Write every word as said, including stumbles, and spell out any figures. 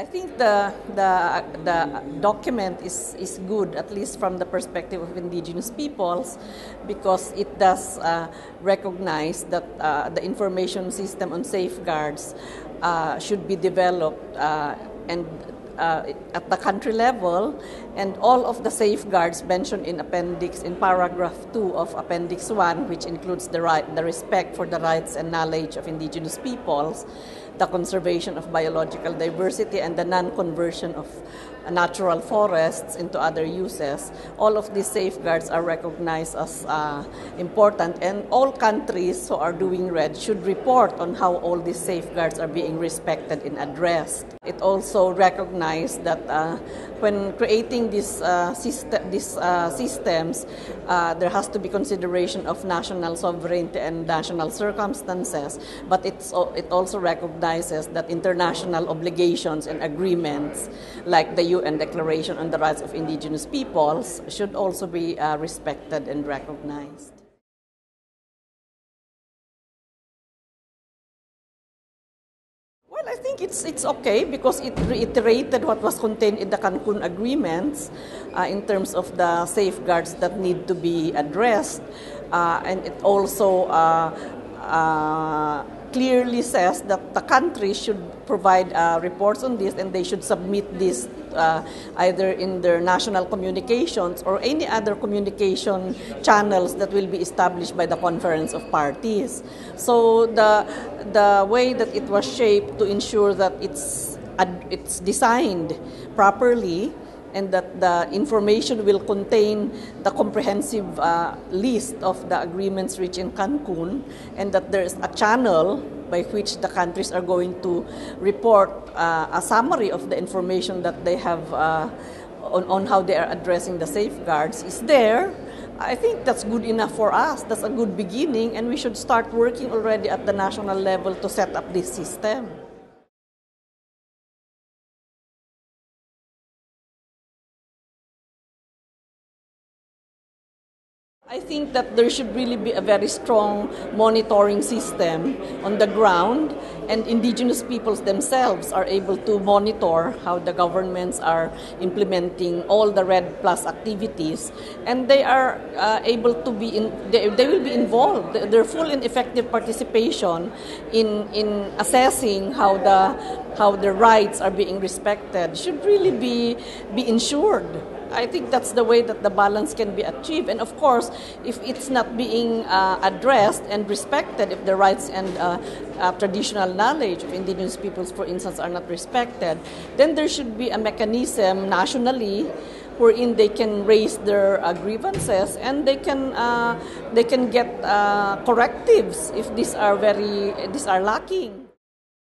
I think the, the, the document is, is good, at least from the perspective of indigenous peoples, because it does uh, recognize that uh, the information system on safeguards uh, should be developed uh, and Uh, at the country level, and all of the safeguards mentioned in appendix in paragraph two of appendix one, which includes the right, the respect for the rights and knowledge of indigenous peoples, the conservation of biological diversity, and the non-conversion of natural forests into other uses. All of these safeguards are recognized as uh, important, and all countries who are doing REDD should report on how all these safeguards are being respected and addressed. It also recognizes that uh, when creating these uh, system, these uh, systems, uh, there has to be consideration of national sovereignty and national circumstances, but it's, it also recognizes that international obligations and agreements like the U N Declaration on the Rights of Indigenous Peoples should also be uh, respected and recognized. I think it's it's okay because it reiterated what was contained in the Cancun agreements uh, in terms of the safeguards that need to be addressed, uh, and it also uh, uh, clearly says that the country should provide uh, reports on this, and they should submit this uh, either in their national communications or any other communication channels that will be established by the Conference of Parties. So the the way that it was shaped to ensure that it's it's designed properly, and that the information will contain the comprehensive uh, list of the agreements reached in Cancun, and that there is a channel by which the countries are going to report uh, a summary of the information that they have uh, on, on how they are addressing the safeguards is there. I think that's good enough for us. That's a good beginning, and we should start working already at the national level to set up this system. I think that there should really be a very strong monitoring system on the ground, and indigenous peoples themselves are able to monitor how the governments are implementing all the REDD plus activities, and they are uh, able to be in, they, they will be involved. Their full and effective participation in in assessing how the how the rights are being respected should really be be ensured. I think that's the way that the balance can be achieved. And of course, if it's not being uh, addressed and respected, if the rights and uh, uh, traditional knowledge of indigenous peoples, for instance, are not respected, then there should be a mechanism nationally wherein they can raise their uh, grievances, and they can uh, they can get uh, correctives if these are very these are lacking.